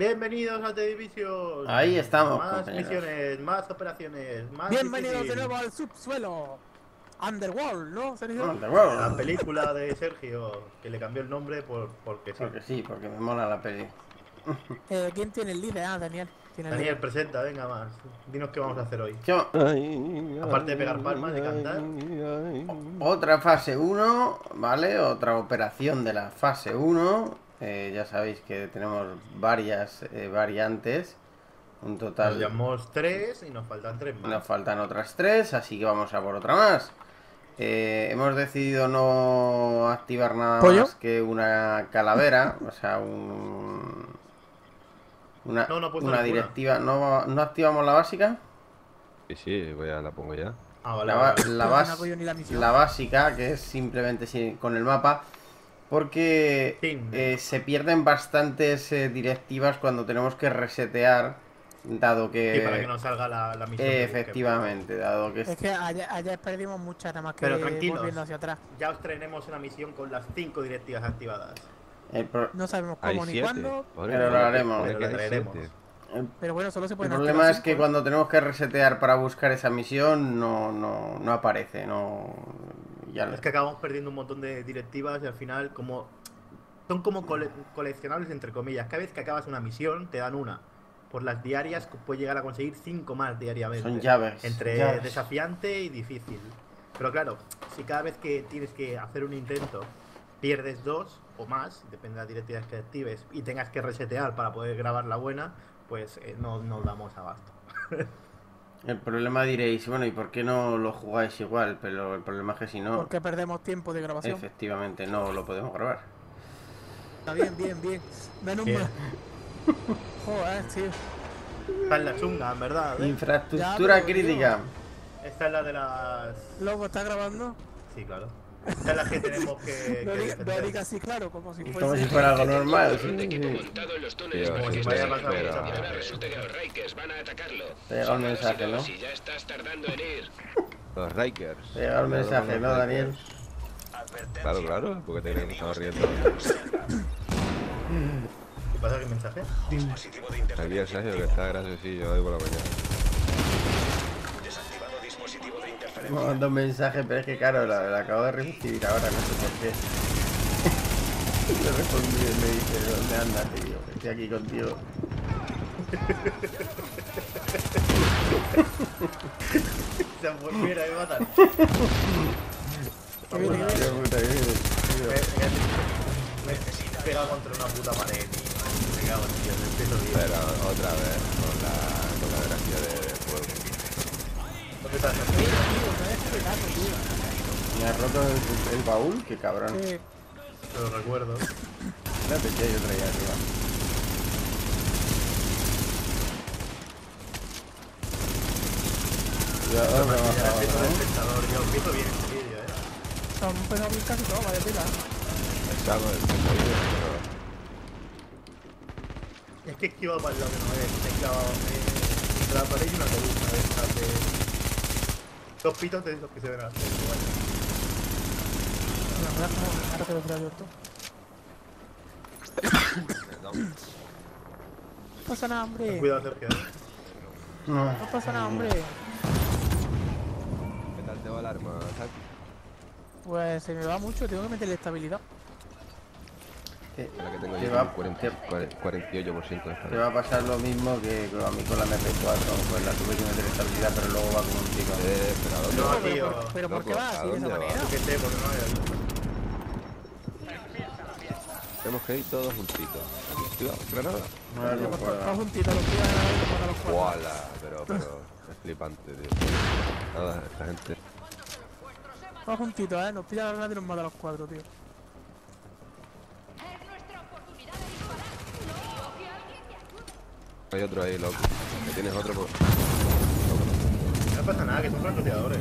Bienvenidos a Televisión. Ahí estamos. Más misiones, más operaciones, más. Bienvenidos de nuevo al subsuelo. Underworld, ¿no, Sergio? Underworld. La película de Sergio, que le cambió el nombre porque sí. Porque sí, porque me mola la peli. ¿Quién tiene el lead? Ah, Daniel. Daniel, presenta, venga más. Dinos qué vamos a hacer hoy. Aparte de pegar palmas, de cantar. Otra fase 1, ¿vale? Otra operación de la fase 1. Ya sabéis que tenemos varias variantes. Un total. Nos llamamos 3 y nos faltan 3 más. Nos faltan otras 3, así que vamos a por otra más. Hemos decidido no activar nada ¿pollo? Más que una calavera. O sea, una directiva. ¿No activamos la básica? Sí, voy a la pongo ya. Ah, vale, la básica, que es simplemente con el mapa. Porque se pierden bastantes directivas cuando tenemos que resetear, dado que... Sí, para que no salga la misión. Efectivamente, dado que... Es que ayer perdimos muchas, nada más que volviendo hacia atrás. Ya os traeremos una misión con las 5 directivas activadas. No sabemos cómo ni cuándo, pero lo haremos. Pero bueno, solo se pueden. El problema es que cuando tenemos que resetear para buscar esa misión, no aparece, Es que acabamos perdiendo un montón de directivas y al final como son como coleccionables entre comillas. Cada vez que acabas una misión te dan una. Por las diarias puedes llegar a conseguir 5 más diariamente. Son llaves. Entre llaves. Desafiante y difícil. Pero claro, si cada vez que tienes que hacer un intento pierdes 2 o más, depende de las directivas que actives, y tengas que resetear para poder grabar la buena, pues no nos damos abasto. El problema diréis, bueno, ¿y por qué no lo jugáis igual? Pero el problema es que si no... Porque perdemos tiempo de grabación. Efectivamente, no lo podemos grabar. Está bien. Menos mal. Joder, tío. Está en la chunga, en verdad. Infraestructura crítica. Esta es la de las... ¿Lobo está grabando? Sí, claro. Esta es la que tenemos que... Lo diga así, claro, como si fuera... Como si fuera algo normal. Resulta que los Rikers van a atacarlo. Te llega un mensaje, ¿no? Si ya estás tardando en ir. Los Rikers. Te llega un mensaje, ¿no, Daniel? Claro, porque te que estamos riendo. ¿Qué pasa? ¿Qué mensaje? Aquí el Sergio que está graciosillo hoy por la mañana. Me mandó un mensaje, pero es que claro, lo acabo de recibir ahora, no sé por qué. Le respondí y me dice, ¿dónde andas, tío? Estoy aquí contigo. Mira, me matan. Me he pegado contra una puta pared, tío. Me cago en Dios, el peso, tío. Pero otra vez, con la gracia de fuego. Me ha roto el baúl, qué cabrón. Sí. Te lo recuerdo. La pecha yo traía arriba. Cuidado, me ha bajado. Yo empiezo bien este vídeo, Son pues casi todo, vaya tela. Estamos en el vídeo, pero... Es que esquivo para el lado que no es. He clavado entre la pared y una columna de estas de... Dos pitos de esos que se ven a la No pasa nada, hombre. Cuidado, Sergio. No pasa nada, hombre. ¿Qué tal te va el arma, Sergio? Pues se me va mucho, tengo que meterle estabilidad. La que tengo yo 48% de estabilidad. Te va a pasar lo mismo que a mí con la MP4, pues la tuve que meter estabilidad, pero luego va como un chico. No, tío. ¿Pero por qué va así de esa manera? Que sé, porque no hay... Tenemos que ir todos juntitos. Activa, granada. Todos juntitos, los tíos van a los cuatro. ¡Wala! Pero, es flipante, tío. Nada, esta gente. Todos juntitos, nos pilla la granada y nos mata a los cuatro, tío. Hay otro ahí, loco. Que tienes otro por... No pasa nada, que son francotiradores.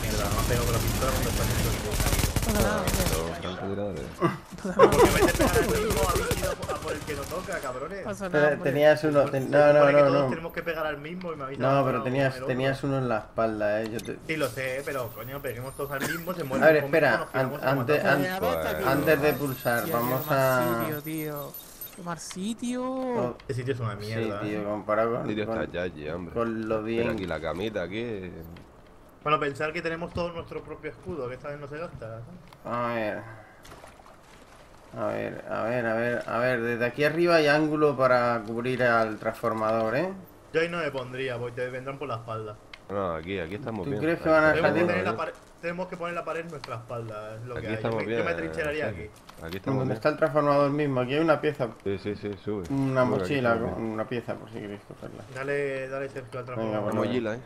Mierda, no. pegado con la pistola cuando está haciendo el tenías uno. No. Tenemos que pegar al mismo y me habéis dado. No, pero tenías uno en la espalda, eh. Sí, lo sé, pero coño, peguemos todos al mismo, se muere. A ver, espera, antes de pulsar, vamos a. Tomar sitio. Este sitio es una mierda. Sí, tío, comparado con. Sitio está allí, hombre. Con lo bien. Aquí la camita, aquí. Bueno, pensar que tenemos todo nuestro propio escudo, que esta vez no se gasta. A ver. Desde aquí arriba hay ángulo para cubrir al transformador, eh. Yo ahí no me pondría, porque te vendrán por la espalda. No, aquí estamos bien. ¿Tú crees que van a salir? Tenemos que poner la pared en nuestra espalda, es lo que hay. Yo me trincheraría aquí. Aquí estamos donde está el transformador mismo, aquí hay una pieza. Sí, sube. Una mochila con una pieza, por si queréis cogerla. Dale Sergio al transformador. Una mochila, eh.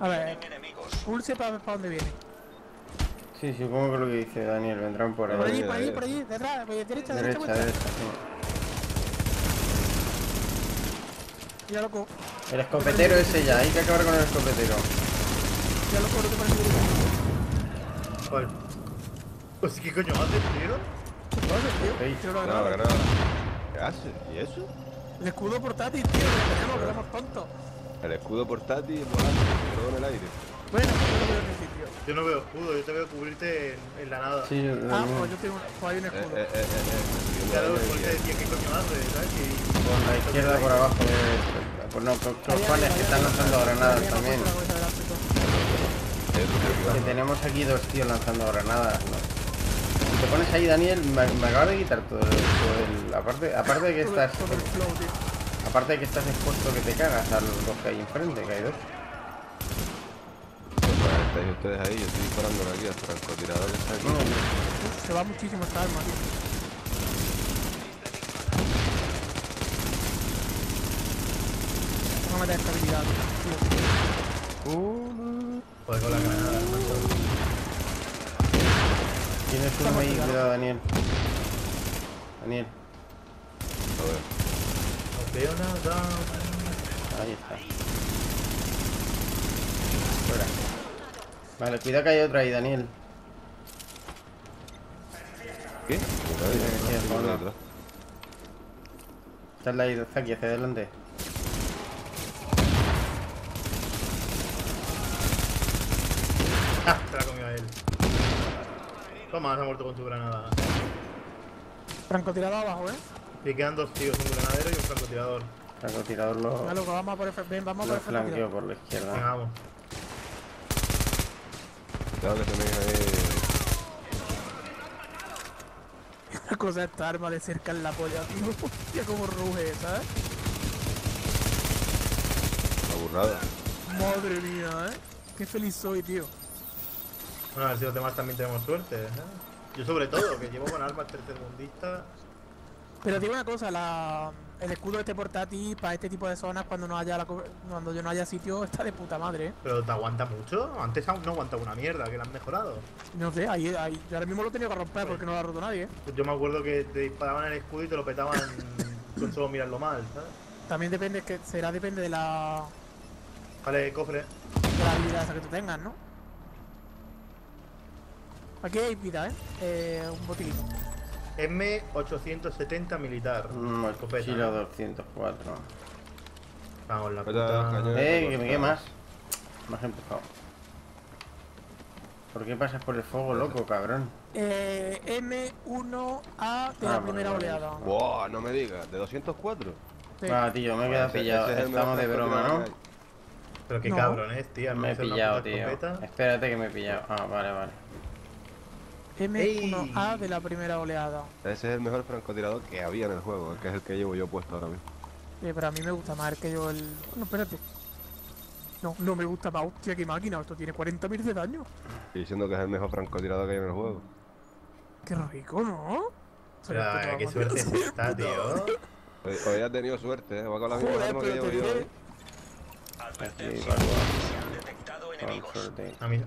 A ver, pulse para donde viene. Sí, supongo que lo que dice Daniel, vendrán por ahí. Por allí, detrás, derecha. Ya loco. El escopetero ese ya, hay que acabar con el escopetero. Ya loco, no te parece. Joder. Pues qué coño haces, tío. Nada. ¿Qué haces? ¿Y eso? El escudo portátil, tío, lo tenemos tonto. El escudo portátil volando, todo en el aire. Bueno, yo no veo escudo, yo te veo cubrirte en la nada. Sí, pues yo tengo un escudo. Por la izquierda, por abajo, por los panes que están lanzando granadas también. Que tenemos aquí dos tíos lanzando granadas. Si te pones ahí, Daniel, me acabas de quitar todo el... Aparte de que estás... Aparte de que estás expuesto que te cagas a los dos que hay enfrente, que hay dos. Estáis ustedes ahí, yo estoy disparando aquí al francotirador que está aquí. No, se va muchísimo esta arma, tío. Vamos a matar esta habilidad, tío. Joder, con la granada. Tienes uno ahí, cuidado, Daniel. A ver. Ahí está. Fuera. Vale, cuidado que hay otra ahí, Daniel. ¿Qué? Está la ida aquí, hacia adelante. Ah, se la comió a él. Toma, se ha muerto con tu granada. Francotirada abajo, eh. Y quedan dos tíos, un granadero y un francotirador. Francotirador lo... Venga, loco, vamos a por el francotirador. Vamos a por el francotirador. Por la izquierda. Venga, vamos. Cuidado que tenéis ahí... Una cosa esta arma de cerca en la polla, tío. Hostia, como ruge, ¿sabes? Aburrada. Madre mía, ¿eh? Qué feliz soy, tío. Bueno, a ver si los demás también tenemos suerte, ¿eh? Yo sobre todo, que llevo con armas tercermundistas... Pero digo una cosa, el escudo de este portátil para este tipo de zonas cuando no haya cuando yo no haya sitio está de puta madre, ¿eh? Pero te aguanta mucho, antes aún no aguantaba una mierda, que la han mejorado. No sé, ahí yo ahora mismo lo he tenido que romper porque no lo ha roto nadie, ¿eh? Yo me acuerdo que te disparaban el escudo y te lo petaban con solo mirarlo mal, ¿sabes? También depende, depende de la... Vale, cofre. De la habilidad esa que tú tengas, ¿no? Aquí hay vida, ¿eh? Un botiquín. M-870 militar. Mochila 204. Vamos, la puta. Que me quemas. Me has empujado. ¿Por qué pasas por el fuego, loco, cabrón? M-1-A de la primera oleada. Wow, no me digas. ¿De 204? Sí. Ah, tío, me he quedado pillado. Estamos de broma, ¿no? Pero qué cabrón es, tío. Me he pillado, tío. Espérate que me he pillado. Ah, vale. M1A de la primera oleada. Ese es el mejor francotirador que había en el juego, que es el que llevo yo puesto ahora mismo. Pero a mí me gusta más el que yo el... No, espérate. No me gusta más. Hostia, qué máquina. Esto tiene 40.000 de daño. Estoy diciendo que es el mejor francotirador que hay en el juego. Qué rico, ¿no? Pero qué suerte está, tío. Hoy has tenido suerte, ¿eh? Va con la misma arma que llevo yo.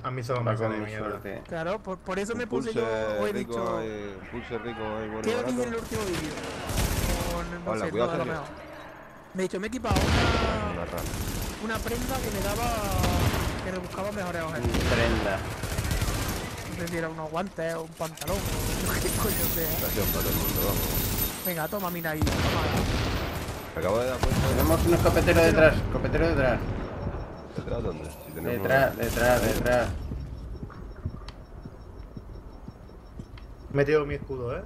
A mí solo me sale mierda. Claro, por eso me puse yo. He dicho. Pulse rico. ¿Qué dije en el último vídeo? Hola, cuidado. Me he equipado una prenda que me daba buscamos mejores objetos. Prenda. Te tira unos guantes, un pantalón, qué coño sea. Estación para todo el mundo, vamos. Venga, toma mina ahí. Me acabo de dar cuenta. Tenemos unos copeteros detrás, copeteros detrás. ¿Detrás dónde? Si tenemos detrás, detrás. Me he metido mi escudo, ¿eh?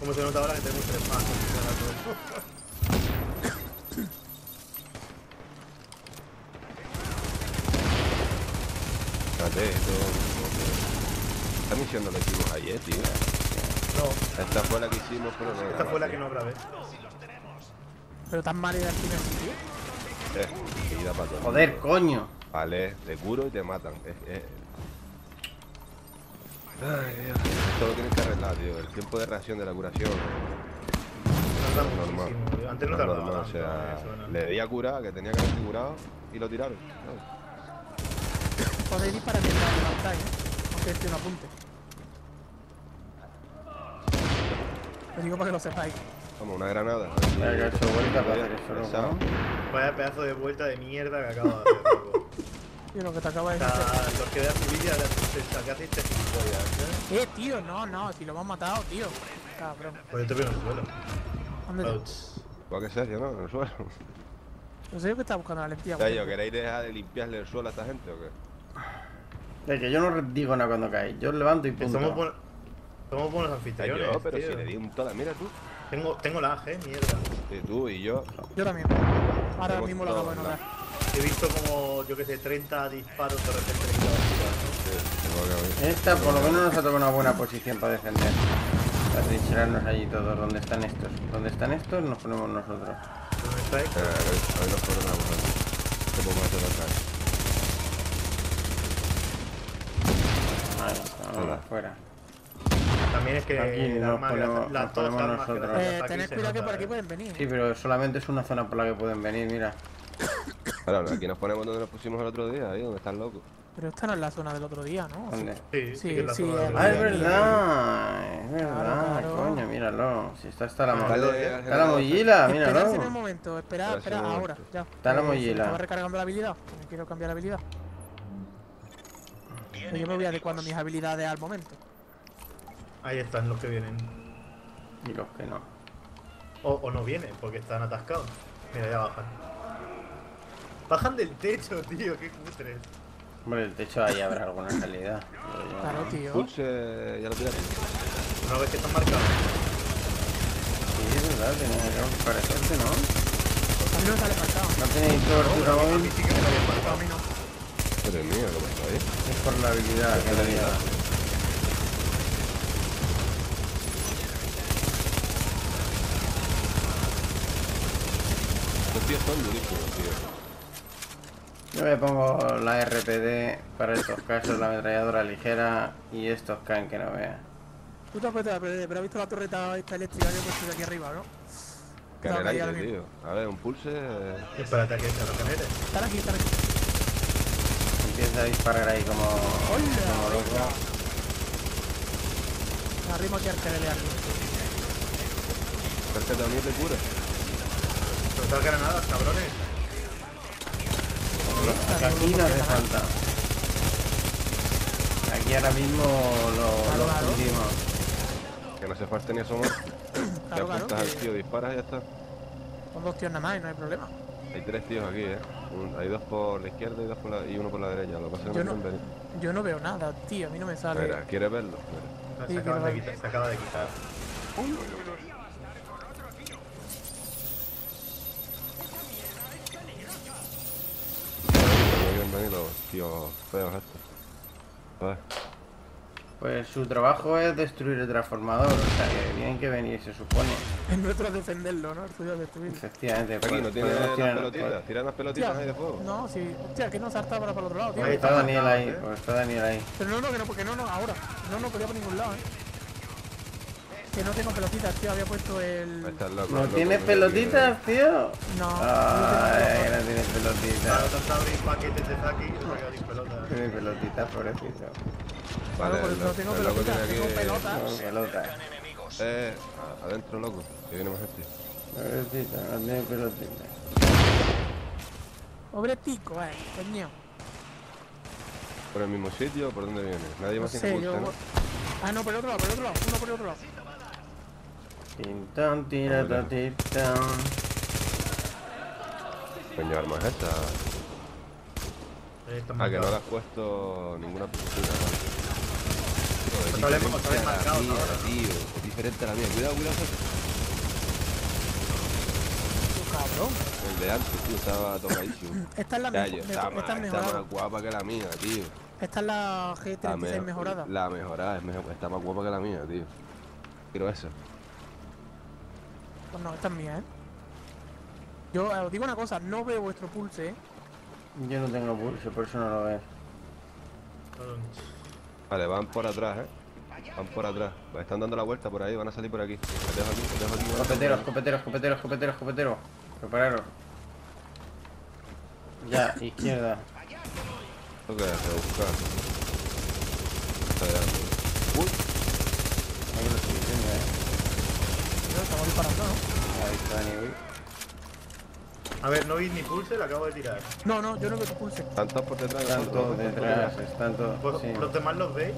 Como se nota ahora que tenemos 3 más. Espérate, esta misión no la hicimos ayer, tío. No. Esta fue la que hicimos, pero no. Esta fue la que no grabé. Pero tan mal era el final, tío. Seguida para todo. Joder, coño. Vale, te curo y te matan. Ay, Dios. Todo tiene que arreglar, tío. El tiempo de reacción de la curación. Normal. Antes no tardaba. O sea, le di a curar, que tenía que haber curado, y lo tiraron. Podéis ir para que la levantáis, aunque esté un apunte. Lo digo para que lo sepáis. Como una granada. Vaya, que ha hecho vuelta para hacer eso, ¿no? Vaya pedazo de vuelta de mierda que acabo de hacer, loco. Y lo que te acaba de decir. Los que vean tu vídeo, que haces te jodas, ¿eh? Tío, no, si lo hemos matado, tío. Cabrón. Pues yo te veo en el suelo. ¿Dónde? ¿Para qué Sergio, no? En el suelo. No sé yo que está buscando la limpieza. Sergio, ¿queréis dejar de limpiarle el suelo a esta gente o qué? Es que yo no digo nada cuando cae. Yo levanto y punto. Somos buenos anfitriones. Yo, pero tío, si le di un toda, mira tú. Tengo la AG, mierda. Y tú y yo. Yo también. Ahora mismo lo acabo de notar. He visto como, yo que sé, 30 disparos de repente. Esta por lo menos nos ha tocado una buena posición para defender. Para trincherarnos allí todos. ¿Dónde están estos? ¿Dónde están estos? Nos ponemos nosotros. ¿Dónde estáis? A ver, nos ponemos nosotros. Te pongo a todos atrás. Ahí estamos, afuera. También es que aquí nos ponemos nosotros. Tened cuidado que por aquí pueden venir. Sí, pero solamente es una zona por la que pueden venir, mira. Claro, aquí nos ponemos donde nos pusimos el otro día, ahí donde están locos. Pero esta no es la zona del otro día, ¿no? ¿Dónde? Sí. Ah, es verdad, claro. Coño, míralo. Si está hasta la mollila. Está la mollila, míralo. Esperad en un momento, esperad, ahora, ya. Está la mollila. Estaba recargando la habilidad, me quiero cambiar la habilidad. Pero yo me voy adecuando mis habilidades al momento. Ahí están los que vienen. Y los que no. O no vienen, porque están atascados. Mira, ya bajan. Bajan del techo, tío, qué cutres. Hombre, el techo ahí habrá alguna calidad. Claro, tío. Pulse, ya lo tiraré. Una vez que están marcados. Sí, es verdad, tenía que parecerte, ¿no? A mí no sale marcado. No tenéis tortura aún. Pero es mío, lo que está ahí. Es por la habilidad que tenía. Los tíos son durísimos, tío. Yo me pongo la RPD para estos casos, la ametralladora ligera y estos can que no vean. Tú te has puesto la RPD, pero has visto la torreta esta eléctrica que he puesto de aquí arriba, ¿no? Canelante, tío. A ver, un pulse... Espérate a que están los caneles. Están aquí. Empieza a disparar ahí como... ¡Hola! Como arriba que al canelé aquí. Porque también te cura. Total granadas, cabrones. Aquí no hace falta. Aquí ahora mismo lo fundimos. Que no se falta ni asomar. Te apuntas al tío, disparas y ya está. Son 2 tíos nada más y no hay problema. Hay 3 tíos aquí, hay 2 por la izquierda y 2 por la... y 1 por la derecha. Lo pasa yo no veo nada, tío, a mí no me sale. Mira, ¿quieres verlo? Mira. Sí, se acaba de quitar. Los tíos feos estos. Joder. Pues su trabajo es destruir el transformador, o sea que bien que venir, se supone. El nuestro es defenderlo, ¿no? El suyo es destruirlo. Efectivamente, aquí no tiene las pelotitas, tiran las pelotitas ahí de fuego. No, sí, hostia, que no salta para el otro lado, tío. Ahí está Daniel ahí, pues está Daniel ahí. Pero no, ahora. No podía por ningún lado, eh. Que no tengo pelotitas, tío, había puesto el... ¿No tienes pelotitas, tío? No. Ay, no tienes pelotitas. No tienes pelotitas, pobrecito. Vale, no tengo pelotitas, tengo pelotas. Adentro, loco, que viene más gente. Pelotitas, no tienes pelotitas. Obretico, coño. ¿Por el mismo sitio? ¿Por dónde viene? Nadie más se gusta, ¿no? Ah, no, por el otro lado, por el otro lado. Uno por el otro lado. Tintón, tirata, tintón. Coño, armas estas. Ah, que no le has puesto ninguna postura. No le hemos marcado ahora, tío. Es diferente a la mía. Cuidado, cuidado. Cabrón. El de antes, tío, estaba tocadísimo. Esta es la mejor. Está más guapa que la mía, tío. Esta es la G36 mejorada. La mejorada, está más guapa que la mía, tío. Quiero esa. Pues no, esta es mía, ¿eh? Yo os digo una cosa, no veo vuestro pulse, ¿eh? Yo no tengo pulso, por eso no lo veo. Vale, van por atrás, Van por atrás. Están dando la vuelta por ahí, van a salir por aquí. Copeteros, copeteros. Prepararos. Ya, izquierda. Ok, voy a buscar. Está llegando. Uy. Ahí lo estoy diciendo, Estamos disparando, ¿no? Ahí está, Daniel. A ver, no vi ni pulse, lo acabo de tirar. No, no, yo no veo pulse. Están todos por detrás. Están todos detrás, están todos. ¿Los demás los veis?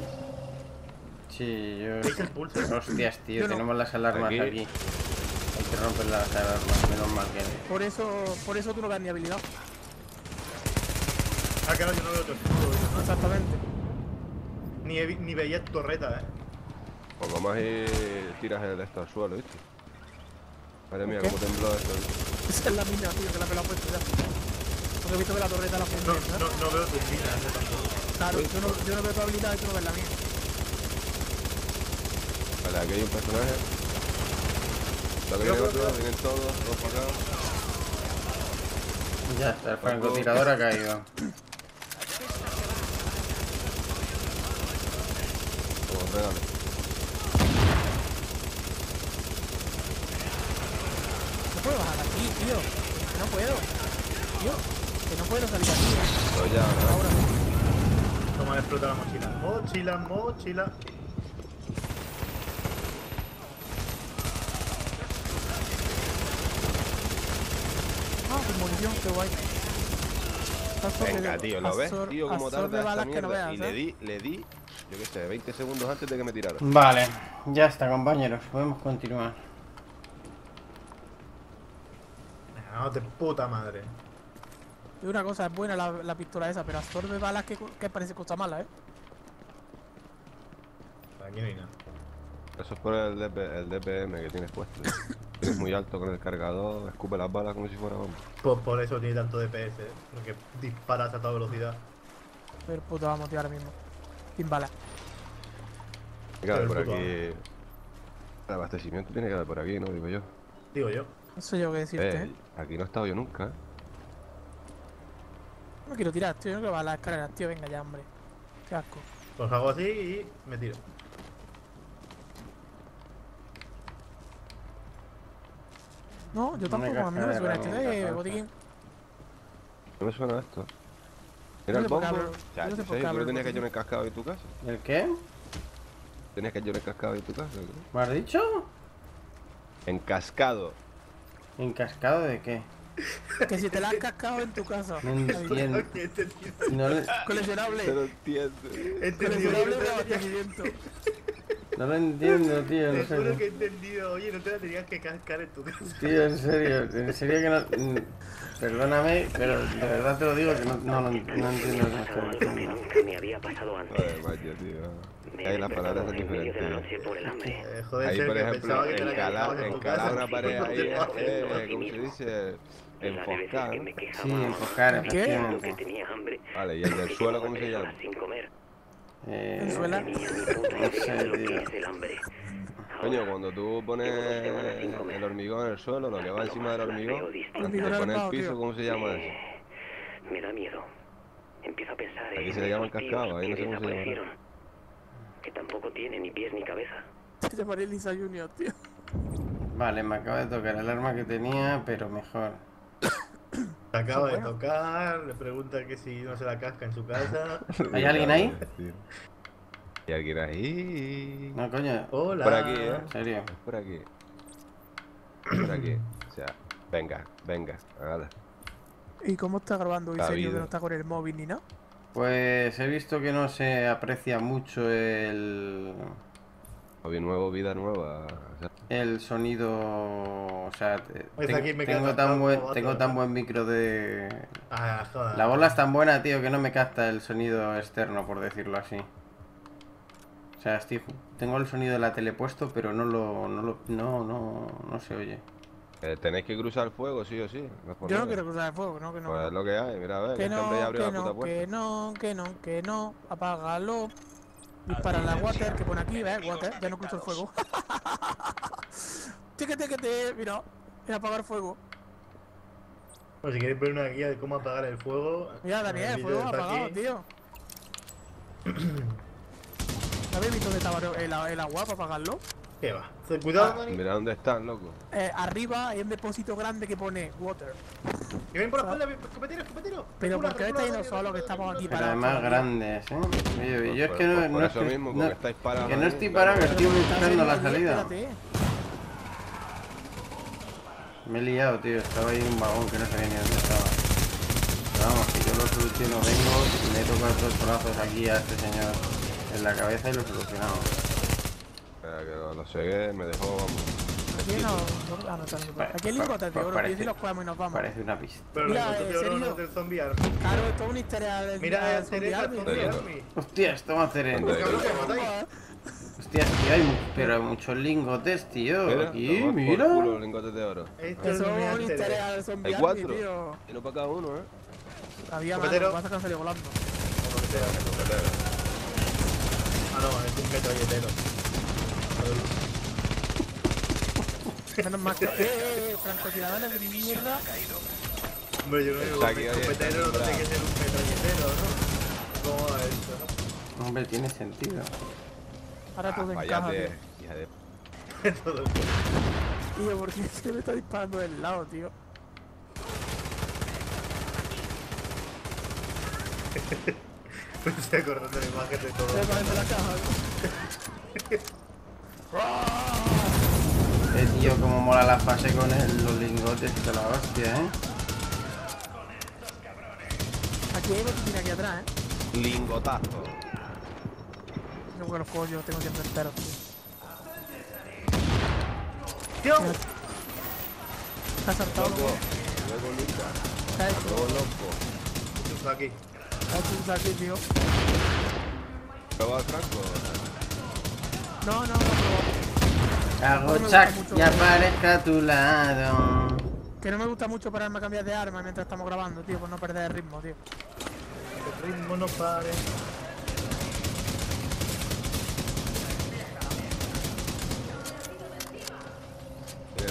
Sí, yo... ¿Veis el pulse? Hostias, tío, yo tenemos no. Las alarmas aquí. Hay que romper las alarmas, menos mal que... Por eso tú no das ni habilidad. Ah, claro, yo no veo otro. No, exactamente. Ni veía torreta, Cuando más tiras el esto al suelo, ¿viste? Madre mía, cómo tembló esto. Esa es la mina, tío, que la me la he puesto ya. Porque he visto que la torreta la puse. No veo tus minas, claro, yo no veo tu habilidad y tú no ves la mía. Vale, aquí hay un personaje. Lo que viene otro, vienen todos para acá. Ya está, el francotirador ha caído. No puedo bajar aquí, tío. No puedo. Tío, que no puedo salir aquí. Estoy ya, ahora. Toma, le explota la mochila. Mochila. Ah, qué munición, qué guay. Venga, tío, ¿lo ves? Tío, como tarda esta mierda. Y le di. Yo qué sé, 20 segundos antes de que me tiraron. Vale, ya está, compañeros. Podemos continuar. No, de puta madre. Y una cosa, es buena la pistola esa, pero absorbe balas que parece cosa mala, Aquí no hay nada. Eso es por el DPM que tienes puesto. Es muy alto con el cargador, escupe las balas como si fuera bomba. Pues por eso tiene tanto DPS, porque disparas a toda velocidad. Pero puto, vamos a tirar ahora mismo. Sin balas. Claro, por aquí. El abastecimiento tiene que haber por aquí, ¿no? Digo yo. Eso yo que decirte, Aquí no he estado yo nunca, No quiero tirar, tío. Yo creo que va a las escaleras, tío. Venga ya, hombre. Qué asco. Pues hago así y me tiro. No, yo tampoco. A mí no me suena esto, botiquín. No me suena esto. Era el bombo. Ya, yo sé, pero tenías que yo en el cascado de tu casa. ¿El qué? Tenías que yo en el cascado de tu casa. ¿Me has dicho? Encascado. ¿Encascado de qué? Que si te la has cascado en tu casa. No entiendo. Coleccionable. No lo entiendo. Coleccionable de abastecimiento. No lo entiendo, tío, en serio. Te juro que he entendido. Oye, no te la tenías que cascar en tu casa. Tío, en serio que no... Perdóname, pero de verdad te lo digo que no entiendo esas cosas. Que me había pasado antes. Joder, vaya, tío. Ahí las palabras son diferentes. Ahí, por ejemplo, encalar una pared ahí, ¿cómo se dice? Enfocar. Sí, enfocar. ¿Qué? Vale, ¿y el del suelo cómo se llama? Coño, cuando tú pones el hormigón en el suelo, lo que va encima del hormigón, cuando pones el piso, ¿cómo se llama eso? Me da miedo. Empiezo a pensar en... Aquí se le llama el cascado, ahí no sé cómo se llama. Que tampoco tiene ni pies ni cabeza. Se llamaría Lisa Junior, tío. Vale, me acaba de tocar el arma que tenía, pero mejor. Se acaba de tocar, le pregunta que si no se la casca en su casa. ¿Hay alguien ahí? ¿Hay alguien ahí? No, coño. Hola. Por aquí, ¿En serio? Por aquí. Por aquí. O sea, venga, venga, hágala. ¿Y cómo está grabando Sergio, que no está con el móvil ni nada? Pues he visto que no se aprecia mucho el... Móvil nuevo, vida nueva... El sonido... O sea, pues tengo tan buen micro de... Ah, joder. La bola es tan buena, tío, que no me capta el sonido externo, por decirlo así. O sea, tengo el sonido de la tele puesto, pero no se oye. Tenéis que cruzar el fuego, sí o sí. Yo no quiero cruzar el fuego, no, que no. Pues es lo que hay, mira, a ver, que no, abrió la puta puerta. Que no, apágalo. Dispara la water, que pone aquí, ¿ves? Water, ya no cruzo el fuego. Te, mira, es apagar fuego. Pues si queréis ver una guía de cómo apagar el fuego. Mira, Daniel, el fuego apagado, aquí. Tío. ¿Habéis visto dónde estaba el agua para apagarlo? ¿Qué va? Cuidado, Dani. Mira dónde están, loco. Arriba hay un depósito grande que pone water. Que ven por la espalda, escopetero. Pero porque estáis yendo solo que estamos aquí parados. Pero más grandes, ¿eh? Yo es que no es que no estoy parado, que estoy buscando la salida. Me he liado, tío. Estaba ahí en un vagón que no sabía ni dónde estaba. Pero vamos, que yo lo soluciono, vengo, le he tocado dos brazos aquí a este señor en la cabeza y lo solucionamos. Espera, que lo segué, me dejó, vamos. Aquí no, aquí el lingote, tío, bro, y los cogemos y nos vamos. Parece una pista. Pero mira, no es el zombie army. Claro, esto es una historia del zombie army. Hostia, esto va a hacer el... Hostia, tío, hay muchos lingotes, tío. Aquí, mira. Lingotes de oro. Esto es una historia del zombie army, tío. Y no para cada uno, ¿eh? Había más, vas a cancelar volando. Ah, no, es un metralletero. Menos más que francotiradores de mierda. Hombre, yo no digo que un escopetero no tiene que ser un metralletero, ¿no? ¿Cómo va esto? Hombre, tiene sentido. Ahora todo encaja, tío. Todo encaja. Tío, ¿por qué se me está disparando del lado, tío? Me estoy acordando la imagen de todo. Estoy acordando la caja, ¿no? Tío, como mola la fase con los lingotes y toda la hostia, ¿eh? Aquí hay botiquín aquí atrás, ¿eh? Lingotazo. No porque los juegos yo los tengo siempre enteros, tío. ¡Tío! Está saltado, loco. Luego Luca. Está hecho. Luego loco. Está aquí. Está aquí, tío. ¿Te va al franco? No. Hago chac y aparezca a tu lado. Que no me gusta mucho pararme a cambiar de arma mientras estamos grabando, tío, por no perder el ritmo, tío. El ritmo no pare.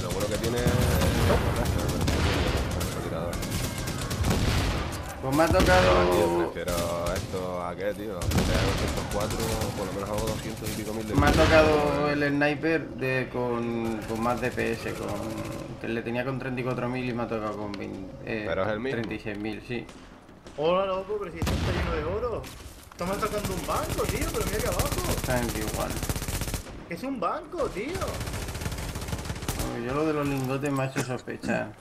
Lo bueno que tiene... Pues me ha tocado... Pero esto a qué, tío, 204, por lo menos hago 200 y pico mil de... Me ha tocado el sniper con más DPS, le tenía con 34.000 y me ha tocado con 36.000, sí. Hola, loco, pero si esto está lleno de oro. Estamos atacando un banco, tío, pero mira que abajo. Está igual. Es un banco, tío. Yo lo de los lingotes me ha hecho sospechar.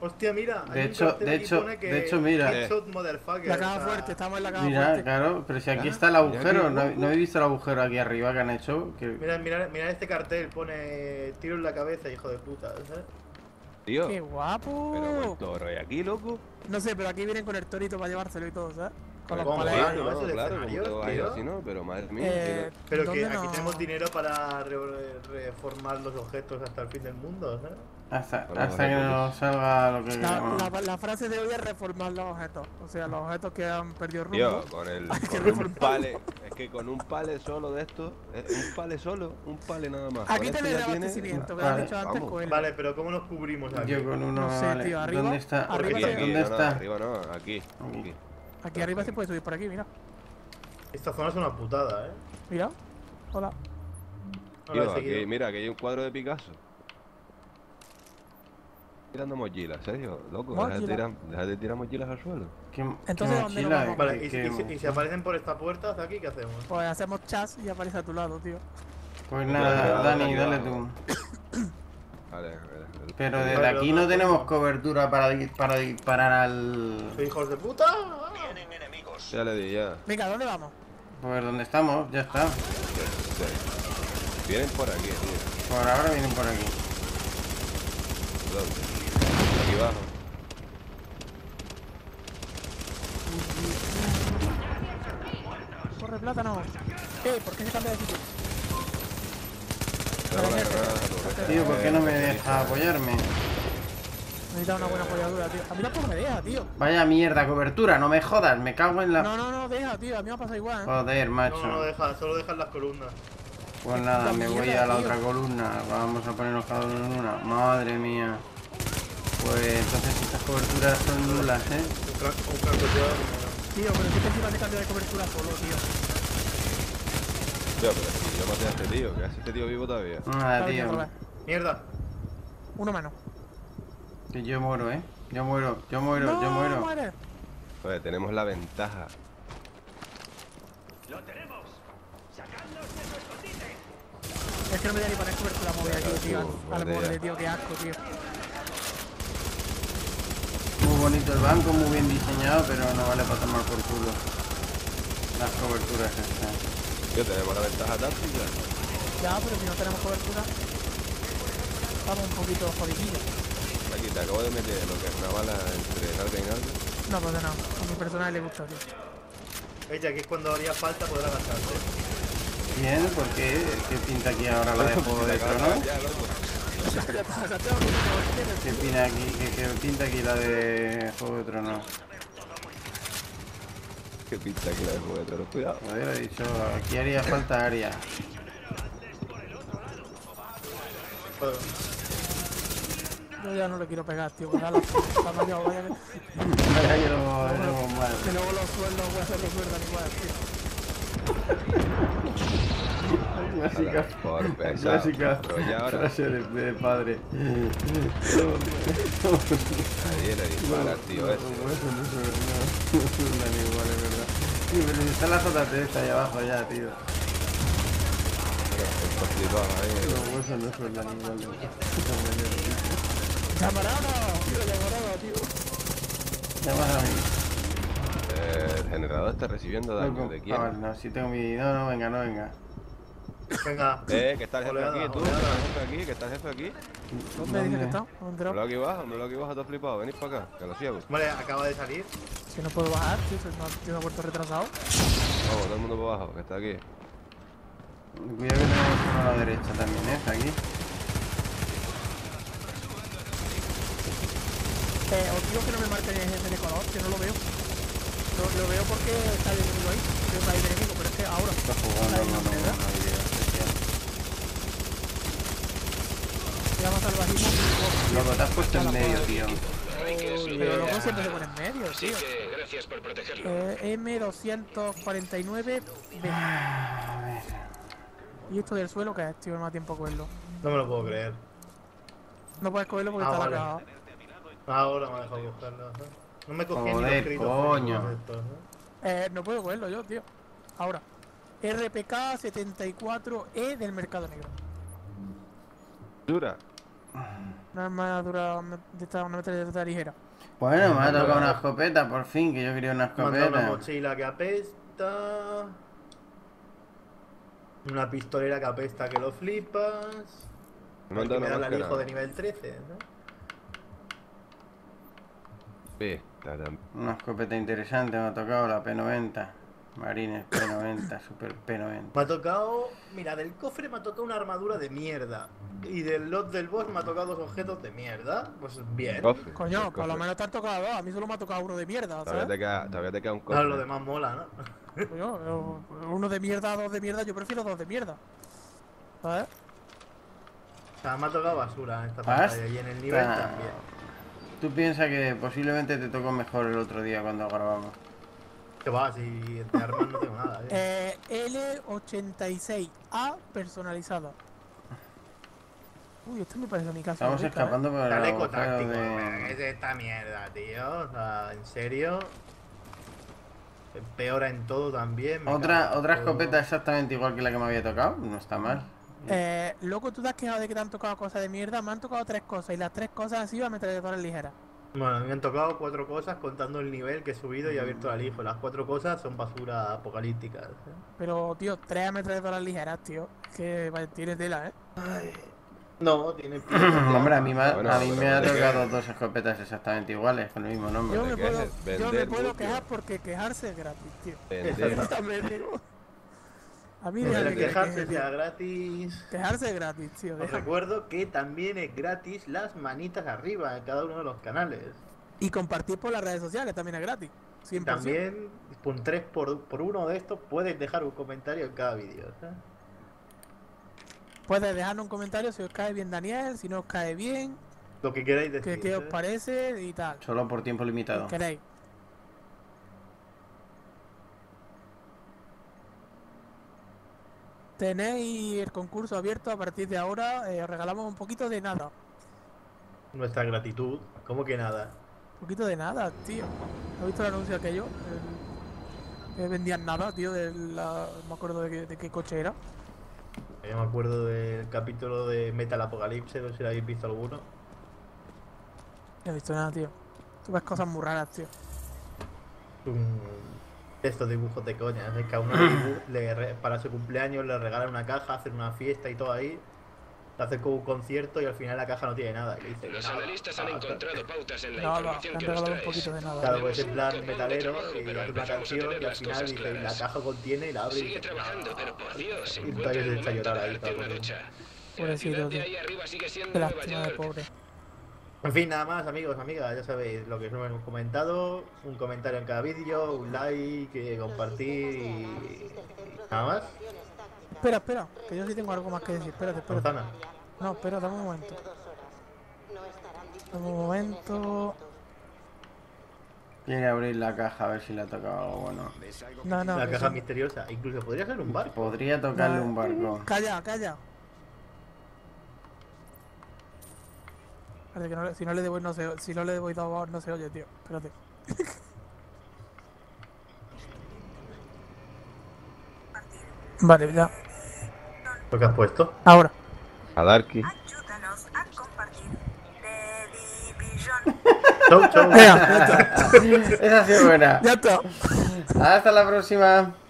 Hostia, mira, de hecho, mira. La caja fuerte, estamos en la caja fuerte. Mira, claro, pero si aquí está el agujero, no he visto el agujero aquí arriba que han hecho. Que... Mira este cartel, pone tiro en la cabeza, hijo de puta, ¿sabes? Tío. ¡Qué guapo! Pero con el toro, ¿y aquí, loco? No sé, pero aquí vienen con el torito para llevárselo y todo, ¿sabes? Con los paleos, ¿no? Claro, si no, pero madre mía. Pero que aquí tenemos dinero para reformar los objetos hasta el fin del mundo, ¿sabes? Hasta que nos salga lo que queremos. La frase de hoy es reformar los objetos. O sea, los objetos que han perdido rumbo. Tío, con un pale solo de estos. Un pale nada más. Aquí tenéis el abastecimiento, que han dicho antes con él. Vale, pero ¿cómo nos cubrimos aquí? Yo con uno, no sé, tío, arriba. ¿Dónde está? Arriba no, aquí. Aquí arriba se puede subir por aquí, mira. Esta zona es una putada, ¿eh? Mira. Hola. Tío, aquí, mira, aquí hay un cuadro de Picasso. Tirando mochilas, Sergio, loco, deja de tirar mochilas al suelo. ¿Entonces dónde nos vamos? Vale, y si aparecen por esta puerta, ¿hasta aquí qué hacemos? Pues hacemos chas y aparece a tu lado, tío. Pues nada, Dani, dale tú. Vale. Pero desde aquí no tenemos cobertura para disparar al... ¡Hijos de puta! Vienen enemigos. Ya le di, ya. Venga, ¿dónde vamos? Pues donde estamos, ya está. Vienen por aquí, tío. Por ahora vienen por aquí. ¿Dónde? Aquí abajo. Corre, plátano. ¿Por qué se cambia de sitio? Tío, ¿por qué no me deja apoyarme? Necesita una buena apoyadura, tío. A mí tampoco me deja, tío. Vaya mierda, cobertura, no me jodas, me cago en la... No, deja, tío, a mí me pasa igual, ¿eh? Joder, macho. No deja, solo dejan las columnas. Pues nada, me voy a la otra columna. Vamos a ponernos cada uno en una. Madre mía. Pues entonces estas coberturas son nulas, ¿eh? Tío, pero si te sirve de cambiar de cobertura solo, tío. Tío, pero si yo maté a este tío, que hace este tío vivo todavía. Ah, tío. Mierda. Uno mano. Que yo muero, ¿eh? Yo muero. Muere. Joder, tenemos la ventaja. ¡Lo tenemos! ¡Sacadnos de su escondite! Es que no me voy a ni poner cobertura móvil aquí, tío. Al borde, tío, qué asco, tío. Muy bonito el banco, muy bien diseñado, pero no vale para tomar por culo las coberturas que están. Yo tenemos la ventaja táctica. Ya, pero si no tenemos cobertura, vamos un poquito jodidillos. Aquí te acabo de meter lo que es una bala entre alta y alta. No, pues no, a mi personal le gusta, tío. Ella, que es cuando haría falta poder agacharse. Bien, porque ¿qué pinta aquí ahora la de Juego de Tronos? ¿Qué pinta aquí la de Juego de Tronos? Que pinta aquí la de Juego de Tronos, cuidado. Me hubiera dicho, aquí haría falta área. Yo ya no le quiero pegar, tío. Vaya que lo bombarde. Que luego los sueldos voy a hacer los sueldos igual, tío. Clásica. Frase de padre. Nadie le dispara, tío, eso. No sueldan igual, es verdad. Tío, pero si están las otras de esta ahí abajo ya, tío. Los huesos no sueldan igual. ¡Llamarado, tío! Llamado a mí. El generador está recibiendo daño. ¿De quién? Ah, no, si tengo mi... No, venga. Venga. Que está el jefe aquí, tú. Que está el jefe aquí. ¿Dónde dice que está? Me lo aquí baja, te has flipado. Venid para acá, que lo ciego. Vale, acaba de salir. Que no puedo bajar, tío. Yo me he puesto retrasado. Vamos, todo el mundo para abajo, que está aquí. Cuidado que tenemos uno a la derecha también, está aquí. Os digo que no me marquen el jefe de color, que no lo veo. Lo veo porque está el enemigo ahí. Creo que hay enemigo, pero es que ahora está jugando. Vamos al bajismo. Loco, te has puesto en medio, tío. Pero luego siempre se pone en medio, tío. Gracias por protegerlo. M249. ¿Y esto del suelo qué es, tío? No me da tiempo a cogerlo. No me lo puedo creer. No puedes cogerlo porque está lagado. Ahora me ha dejado buscarlo. No me cogí ni los gritos. Coño. No puedo cogerlo yo, tío. Ahora. RPK 74E del mercado negro. ¿Dura? Nada más dura una metralleta ligera. Bueno, me ha tocado una escopeta, por fin, que yo quería una escopeta. Me ha tocado una mochila que apesta. Una pistolera que apesta que lo flipas. Me han dado una máscara. Me da el hijo de nivel 13, ¿no? Sí. Una escopeta interesante, me ha tocado la P90. Marines, P90, super P90. Me ha tocado... Mira, del cofre me ha tocado una armadura de mierda. Y del lot del boss me ha tocado dos objetos de mierda. Pues bien. Cofre, coño, por lo menos te han tocado dos. A mí solo me ha tocado uno de mierda, ¿sabes? Todavía te queda un cofre. Claro, lo demás mola, ¿no? Coño, uno de mierda, dos de mierda. Yo prefiero dos de mierda, ¿sabes? O sea, me ha tocado basura en esta pantalla. Y en el nivel también. Tú piensas que posiblemente te tocó mejor el otro día cuando grabamos. Que va, si te armas no tengo nada. L86A personalizado. Uy, esto me parece a mi casa. Estamos escapando por el chaleco táctico. ¿Qué es esta mierda, tío? O sea, en serio. Empeora en todo también. Otra escopeta exactamente igual que la que me había tocado. No está mal. Loco, tú te has quejado de que te han tocado cosas de mierda. Me han tocado 3 cosas y las 3 cosas han sido a metralladoras ligeras. Bueno, me han tocado 4 cosas contando el nivel que he subido y abierto la lijo. Las 4 cosas son basura apocalíptica. ¿Eh? Pero, tío, 3 ametralladoras ligeras, tío. Es que tienes tela, ¿eh? Ay. No, tiene... Hombre, a mí me ha tocado 2 escopetas exactamente iguales, con el mismo nombre. Yo me puedo quejar porque quejarse es gratis, tío. Exactamente. A mí no, quejarse sea gratis. Quejarse es gratis, tío. Os recuerdo que también es gratis las manitas arriba en cada uno de los canales. Y compartir por las redes sociales también es gratis. 100%. También, con 3 por 1 de estos, puedes dejar un comentario en cada vídeo, ¿eh? Puedes dejarnos un comentario si os cae bien Daniel, si no os cae bien. Lo que queráis decir. ¿Qué os parece y tal? Solo por tiempo limitado. ¿Qué queréis? Tenéis el concurso abierto a partir de ahora. Os regalamos un poquito de nada. Nuestra gratitud. ¿Cómo que nada? Un poquito de nada, tío. ¿Has visto el anuncio aquello? Que vendían nada, tío. No me acuerdo de qué coche era. Yo me acuerdo del capítulo de Metal Apocalipsis, no sé si lo habéis visto alguno. No he visto nada, tío. Tú ves cosas muy raras, tío. Estos dibujos de coña, es que a uno para su cumpleaños le regalan una caja, hacen una fiesta y todo ahí. Te hacen como un concierto y al final la caja no tiene nada. Y dice, los analistas han encontrado pautas en la información que nos traes. Un poquito de nada. Claro, pues en plan metalero, y hace una canción y al final dice, la caja contiene y la abre y dice, y todavía se echa a llorar ahí. Pobrecito, tío. Qué lástima de pobre. En fin, nada más, amigos, amigas, ya sabéis lo que os hemos comentado. Un comentario en cada vídeo, un like, compartir y... nada más. Espera, espera, que yo sí tengo algo más que decir. Espérate, espérate. No, espera, dame un momento. Dame un momento. Quiere abrir la caja a ver si le ha tocado algo bueno. No, no. La caja misteriosa. Incluso podría ser un barco. Podría tocarle un barco. Calla, calla. Espérate, que no, si no le debo, no se oye. Si no le debo, no se oye, tío. Espérate. Vale, ya. ¿Lo que has puesto? Ahora. A Darky. Ayúdanos a compartir. Chau, chau. Esa ha sido buena. Ya está. Hasta la próxima.